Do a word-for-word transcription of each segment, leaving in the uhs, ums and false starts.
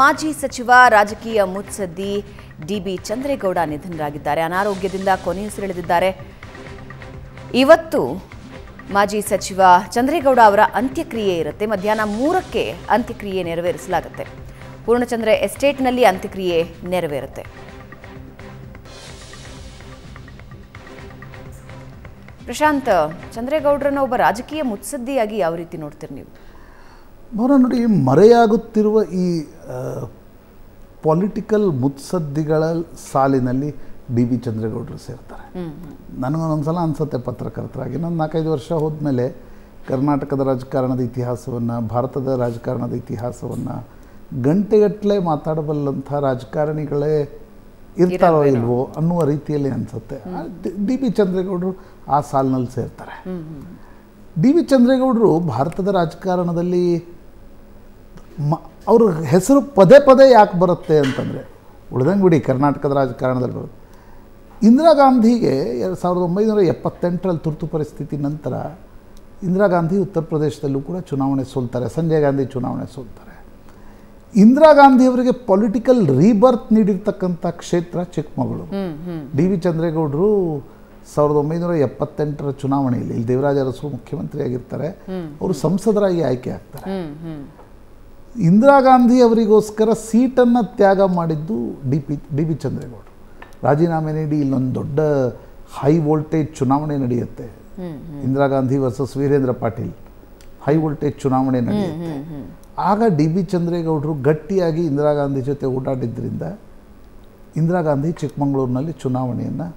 ಮಾಜಿ ಸಚಿವ ರಾಜಕೀಯ ಮುತ್ಸದ್ದಿ ಡಿ ಬಿ ಚಂದ್ರೇಗೌಡ ನಿಧನರಾಗಿದ್ದಾರೆ. ಅನಾರೋಗ್ಯದಿಂದ ಕೊನೆಯುಸಿರೆಳೆದಿದ್ದಾರೆ. ಇವತ್ತು ಮಾಜಿ ಸಚಿವ ಚಂದ್ರೇಗೌಡ ಅವರ ಅಂತ್ಯಕ್ರಿಯೆ ಇರುತ್ತೆ. ಮಧ್ಯಾಹ್ನ ಮೂರಕ್ಕೆ ಅಂತ್ಯಕ್ರಿಯೆ ನೆರವೇರಿಸಲಾಗುತ್ತೆ. ಪೂರ್ಣಚಂದ್ರ ಎಸ್ಟೇಟ್ನಲ್ಲಿ ಅಂತ್ಯಕ್ರಿಯೆ ನೆರವೇರುತ್ತೆ. ಪ್ರಶಾಂತ್, ಚಂದ್ರೇಗೌಡರನ್ನ ಒಬ್ಬ ರಾಜಕೀಯ ಮುತ್ಸದ್ದಿಯಾಗಿ ಯಾವ ರೀತಿ ನೋಡ್ತೀರಿ ನೀವು? ಮೌನ ನೋಡಿ, ಮರೆಯಾಗುತ್ತಿರುವ ಈ ಪೊಲಿಟಿಕಲ್ ಮುತ್ಸದ್ದಿಗಳ ಸಾಲಿನಲ್ಲಿ ಡಿ ಬಿ ಚಂದ್ರೇಗೌಡರು ಸೇರ್ತಾರೆ. ನನಗೊಂದೊಂದ್ಸಲ ಅನಿಸುತ್ತೆ, ಪತ್ರಕರ್ತರಾಗಿ ನಾನು ನಾಲ್ಕೈದು ವರ್ಷ ಹೋದ್ಮೇಲೆ ಕರ್ನಾಟಕದ ರಾಜಕಾರಣದ ಇತಿಹಾಸವನ್ನು, ಭಾರತದ ರಾಜಕಾರಣದ ಇತಿಹಾಸವನ್ನು ಗಂಟೆಗಟ್ಟಲೆ ಮಾತಾಡಬಲ್ಲಂಥ ರಾಜಕಾರಣಿಗಳೇ ಇರ್ತಾರೋ ಇಲ್ವೋ ಅನ್ನುವ ರೀತಿಯಲ್ಲಿ ಅನಿಸುತ್ತೆ. ಡಿ ಬಿ ಚಂದ್ರೇಗೌಡರು ಆ ಸಾಲಿನಲ್ಲಿ ಸೇರ್ತಾರೆ. ಡಿ ಬಿ ಚಂದ್ರೇಗೌಡರು ಭಾರತದ ರಾಜಕಾರಣದಲ್ಲಿ ಮ ಅವ್ರ ಹೆಸರು ಪದೇ ಪದೇ ಯಾಕೆ ಬರುತ್ತೆ ಅಂತಂದರೆ, ಉಳಿದಂಗೆ ಬಿಡಿ ಕರ್ನಾಟಕದ ರಾಜಕಾರಣದಲ್ಲಿ ಬರುತ್ತೆ. ಇಂದಿರಾ ಗಾಂಧಿಗೆ ಎರಡು ಸಾವಿರದ ಒಂಬೈನೂರ ಎಪ್ಪತ್ತೆಂಟರಲ್ಲಿ ತುರ್ತು ಪರಿಸ್ಥಿತಿ ನಂತರ ಇಂದಿರಾ ಗಾಂಧಿ ಉತ್ತರ ಪ್ರದೇಶದಲ್ಲೂ ಕೂಡ ಚುನಾವಣೆ ಸೋಲ್ತಾರೆ, ಸಂಜಯ್ ಗಾಂಧಿ ಚುನಾವಣೆ ಸೋಲ್ತಾರೆ. ಇಂದಿರಾ ಗಾಂಧಿಯವರಿಗೆ ಪೊಲಿಟಿಕಲ್ ರೀಬರ್ತ್ ನೀಡಿರ್ತಕ್ಕಂಥ ಕ್ಷೇತ್ರ ಚಿಕ್ಕಮಗಳೂರು. ಡಿ ವಿ ಚಂದ್ರೇಗೌಡರು ಸಾವಿರದ ಒಂಬೈನೂರ ಎಪ್ಪತ್ತೆಂಟರ ಚುನಾವಣೆಯಲ್ಲಿ ಇಲ್ಲಿ ದೇವರಾಜ ಅರಸು ಮುಖ್ಯಮಂತ್ರಿಯಾಗಿರ್ತಾರೆ, ಅವರು ಸಂಸದರಾಗಿ ಆಯ್ಕೆ ಆಗ್ತಾರೆ. ಇಂದಿರಾ ಗಾಂಧಿ ಅವರಿಗೋಸ್ಕರ ಸೀಟನ್ನು ತ್ಯಾಗ ಮಾಡಿದ್ದು ಡಿ ಪಿ ಡಿ ಬಿ ಚಂದ್ರೇಗೌಡರು. ರಾಜೀನಾಮೆ ನೀಡಿ ಇಲ್ಲೊಂದು ದೊಡ್ಡ ಹೈ ವೋಲ್ಟೇಜ್ ಚುನಾವಣೆ ನಡೆಯುತ್ತೆ. Indira Gandhi versus Veerendra Patil high voltage ಚುನಾವಣೆ ನಡೆಯುತ್ತೆ. ಆಗ ಡಿ ಬಿ ಚಂದ್ರೇಗೌಡರು ಗಟ್ಟಿಯಾಗಿ ಇಂದಿರಾ ಗಾಂಧಿ ಜೊತೆ ಓಡಾಡಿದ್ದರಿಂದ ಇಂದಿರಾ ಗಾಂಧಿ ಚಿಕ್ಕಮಗಳೂರಿನಲ್ಲಿ ಚುನಾವಣೆಯನ್ನು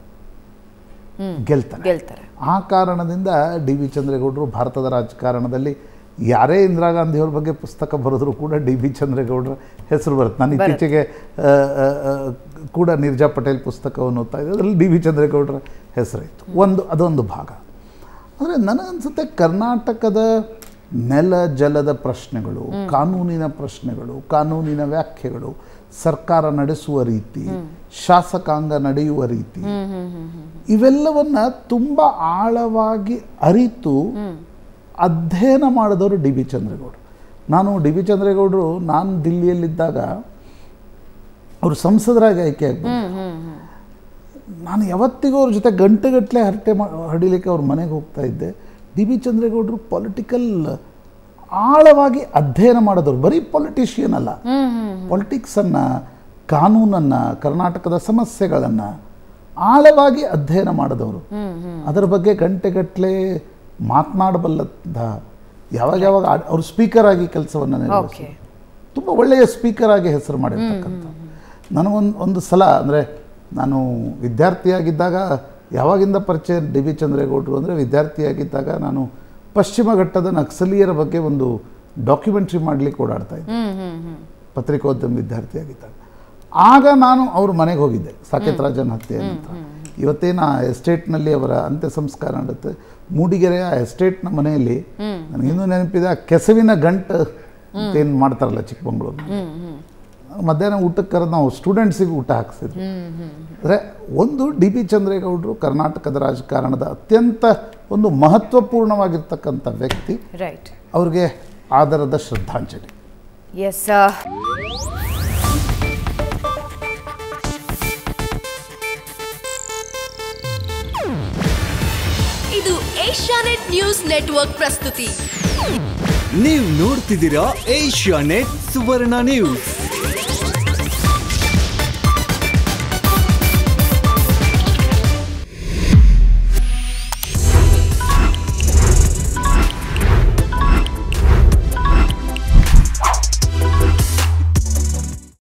ಗೆಲ್ತಾರೆ ಗೆಲ್ತಾರೆ ಆ ಕಾರಣದಿಂದ ಡಿ ಬಿ ಚಂದ್ರೇಗೌಡರು ಭಾರತದ ರಾಜಕಾರಣದಲ್ಲಿ ಯಾರೇ ಇಂದಿರಾ ಗಾಂಧಿಯವ್ರ ಬಗ್ಗೆ ಪುಸ್ತಕ ಬರೆದರೂ ಕೂಡ ಡಿ ಬಿ ಚಂದ್ರೇಗೌಡರ ಹೆಸರು ಬರುತ್ತೆ. ನಾನು ಇತ್ತೀಚೆಗೆ ಕೂಡ ನಿರ್ಜಾ ಪಟೇಲ್ ಪುಸ್ತಕವನ್ನು ಓದ್ತಾ ಇದ್ದೆ, ಅದರಲ್ಲಿ ಡಿ ಬಿ ಚಂದ್ರೇಗೌಡರ ಹೆಸರಿತ್ತು. ಒಂದು ಅದೊಂದು ಭಾಗ. ಅಂದರೆ ನನಗನ್ಸುತ್ತೆ, ಕರ್ನಾಟಕದ ನೆಲ ಜಲದ ಪ್ರಶ್ನೆಗಳು, ಕಾನೂನಿನ ಪ್ರಶ್ನೆಗಳು, ಕಾನೂನಿನ ವ್ಯಾಖ್ಯೆಗಳು, ಸರ್ಕಾರ ನಡೆಸುವ ರೀತಿ, ಶಾಸಕಾಂಗ ನಡೆಯುವ ರೀತಿ, ಇವೆಲ್ಲವನ್ನ ತುಂಬ ಆಳವಾಗಿ ಅರಿತು ಅಧ್ಯಯನ ಮಾಡಿದವರು ಡಿ ಬಿ ಚಂದ್ರೇಗೌಡರು. ನಾನು ಡಿ ಬಿ ಚಂದ್ರೇಗೌಡರು ನಾನು ದಿಲ್ಲಿಯಲ್ಲಿದ್ದಾಗ ಅವರು ಸಂಸದರಾಗಿ ಆಯ್ಕೆ ಆಗ್ಬೋದು. ನಾನು ಯಾವತ್ತಿಗೂ ಅವ್ರ ಜೊತೆ ಗಂಟೆಗಟ್ಟಲೆ ಹರಟೆ ಹಡಿಲಿಕ್ಕೆ ಅವ್ರ ಮನೆಗೆ ಹೋಗ್ತಾ ಇದ್ದೆ. ಡಿ ಬಿ ಚಂದ್ರೇಗೌಡರು ಪೊಲಿಟಿಕಲ್ ಆಳವಾಗಿ ಅಧ್ಯಯನ ಮಾಡಿದವರು. ಬರೀ ಪೊಲಿಟಿಷಿಯನ್ ಅಲ್ಲ, ಪೊಲಿಟಿಕ್ಸನ್ನು, ಕಾನೂನನ್ನು, ಕರ್ನಾಟಕದ ಸಮಸ್ಯೆಗಳನ್ನು ಆಳವಾಗಿ ಅಧ್ಯಯನ ಮಾಡಿದವರು. ಅದರ ಬಗ್ಗೆ ಗಂಟೆಗಟ್ಟಲೆ ಮಾತನಾಡಬಲ್ಲದ, ಯಾವಾಗ ಯಾವಾಗ ಅವರು ಸ್ಪೀಕರ್ ಆಗಿ ಕೆಲಸವನ್ನು ನಿರ್ವಹಿಸಿ ತುಂಬ ಒಳ್ಳೆಯ ಸ್ಪೀಕರ್ ಆಗಿ ಹೆಸರು ಮಾಡಿರ್ತಕ್ಕಂಥ. ನನಗೊಂದು ಒಂದು ಸಲ ಅಂದರೆ ನಾನು ವಿದ್ಯಾರ್ಥಿಯಾಗಿದ್ದಾಗ, ಯಾವಾಗಿಂದ ಪರಿಚಯ ಡಿ ಬಿ ಚಂದ್ರೇಗೌಡರು ಅಂದರೆ ವಿದ್ಯಾರ್ಥಿಯಾಗಿದ್ದಾಗ ನಾನು ಪಶ್ಚಿಮ ಘಟ್ಟದ ನಕ್ಸಲೀಯರ ಬಗ್ಗೆ ಒಂದು ಡಾಕ್ಯುಮೆಂಟ್ರಿ ಮಾಡಲಿಕ್ಕೆ ಓಡಾಡ್ತಾ ಇದ್ದೆ, ಪತ್ರಿಕೋದ್ಯಮ ವಿದ್ಯಾರ್ಥಿಯಾಗಿದ್ದಾಗ. ಆಗ ನಾನು ಅವ್ರ ಮನೆಗೆ ಹೋಗಿದ್ದೆ ಸಾಕೇತ್ ರಾಜನ್ ಹತ್ಯೆ ಅಂತ. ಇವತ್ತೇನು ಆ ಎಸ್ಟೇಟ್ನಲ್ಲಿ ಅವರ ಅಂತ್ಯ ಸಂಸ್ಕಾರ ನಡೆಯುತ್ತೆ, ಮೂಡಿಗೆರೆಯ ಎಸ್ಟೇಟ್ನ ಮನೆಯಲ್ಲಿ. ನನಗಿನ್ನೂ ನೆನಪಿದೆ, ಆ ಕೆಸವಿನ ಗಂಟು ಏನು ಮಾಡ್ತಾರಲ್ಲ ಚಿಕ್ಕಮಗಳೂರು, ಮಧ್ಯಾಹ್ನ ಊಟಕ್ಕೆ ಕರೆದು ನಾವು ಸ್ಟೂಡೆಂಟ್ಸಿಗೆ ಊಟ ಹಾಕಿಸಿದ್ವಿ. ಅಂದರೆ ಒಂದು ಡಿ ಬಿ ಚಂದ್ರೇಗೌಡರು ಕರ್ನಾಟಕದ ರಾಜಕಾರಣದ ಅತ್ಯಂತ ಒಂದು ಮಹತ್ವಪೂರ್ಣವಾಗಿರ್ತಕ್ಕಂಥ ವ್ಯಕ್ತಿ. ರೈಟ್, ಅವ್ರಿಗೆ ಆಧಾರದ ಶ್ರದ್ಧಾಂಜಲಿ. ಎಸ್, ಇದು ಏಷ್ಯಾನೆಟ್ ನ್ಯೂಸ್ ನೆಟ್ವರ್ಕ್ ಪ್ರಸ್ತುತಿ. ನೀವು ನೋಡ್ತಿದ್ದೀರಾ ಏಷ್ಯಾನೆಟ್ ಸುವರ್ಣ ನ್ಯೂಸ್.